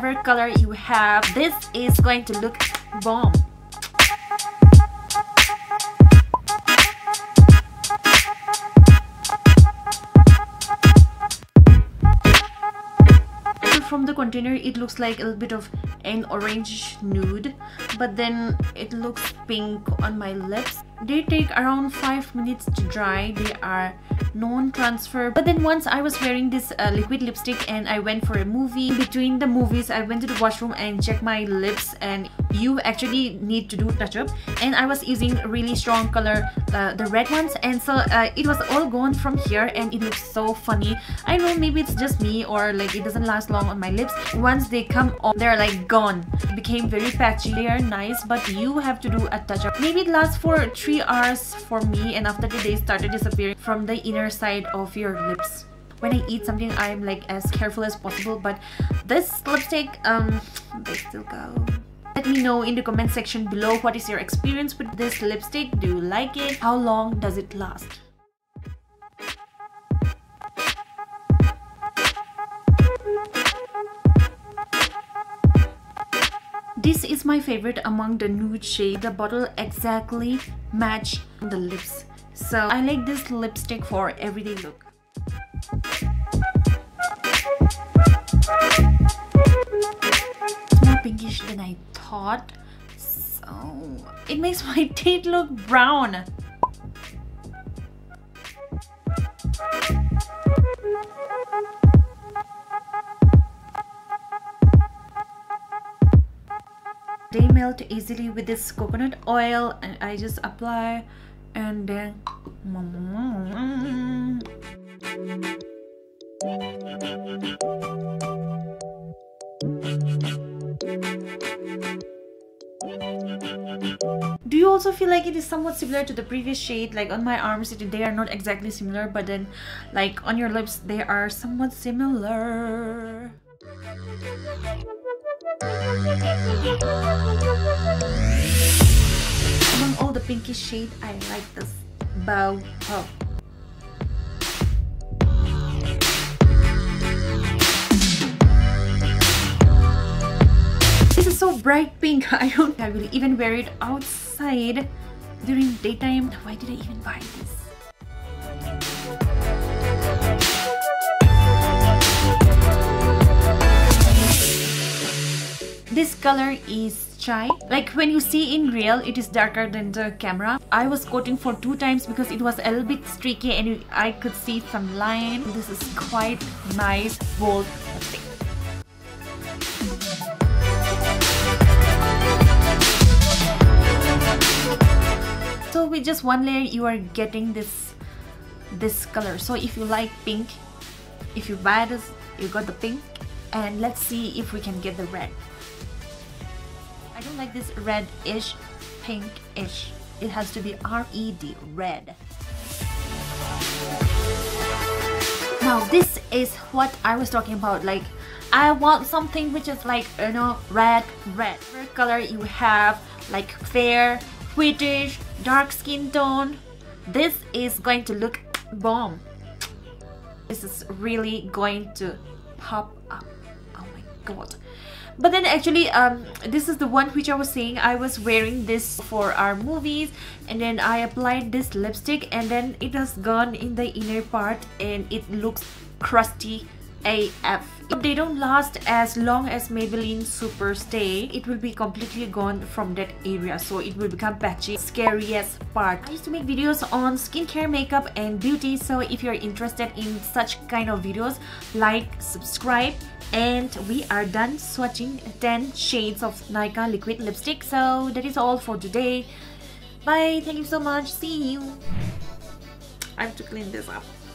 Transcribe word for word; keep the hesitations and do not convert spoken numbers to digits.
whatever color you have, this is going to look bomb. From the container it looks like a little bit of an orange nude, but then it looks pink on my lips. They take around five minutes to dry. They are non-transfer, but then once I was wearing this uh, liquid lipstick and I went for a movie, between the movies I went to the washroom and checked my lips, and you actually need to do touch-up, and I was using really strong color, uh, the red ones, and so uh, it was all gone from here and it looks so funny. I don't know, maybe it's just me or like it doesn't last long on my lips. Once they come on, they're like gone. It became very patchy. They are nice, but you have to do a touch-up. Maybe it lasts for three hours for me, and after that they started disappearing from the inner side of your lips. When I eat something, I'm like as careful as possible, but this lipstick, um, they still go. Let me know in the comment section below what is your experience with this lipstick. Do you like it? How long does it last? This is my favorite among the nude shade. The bottle exactly matches the lips. So I like this lipstick for everyday look. It's more pinkish than I thought, so it makes my teeth look brown. They melt easily with this coconut oil, and I just apply and then do you also feel like it is somewhat similar to the previous shade? Like on my arms they are not exactly similar, but then like on your lips they are somewhat similar. Among all the pinkish shade, I like this Bow Pop. This is so bright pink. I don't think I will even wear it outside during daytime. Why did I even buy this? This color is chai. Like when you see in real, it is darker than the camera. I was coating for two times because it was a little bit streaky and I could see some line. This is quite nice, bold lipstick. So with just one layer, you are getting this, this color. So if you like pink, if you buy this, you got the pink. And let's see if we can get the red. I don't like this red-ish, pink-ish. It has to be R E D, red. Now this is what I was talking about. Like I want something which is like, you know, red, red. Whatever color you have, like fair, whitish, dark skin tone, this is going to look bomb. This is really going to pop up. Oh my god. But then actually um this is the one which I was saying I was wearing this for our movies, and then I applied this lipstick and then it has gone in the inner part and it looks crusty A F. If they don't last as long as Maybelline Super Stay, it will be completely gone from that area, so it will become patchy. Scariest part. I used to make videos on skincare, makeup and beauty, so if you're interested in such kind of videos, like, subscribe, and we are done swatching ten shades of Nykaa liquid lipstick. So that is all for today. Bye, thank you so much, see you. I have to clean this up.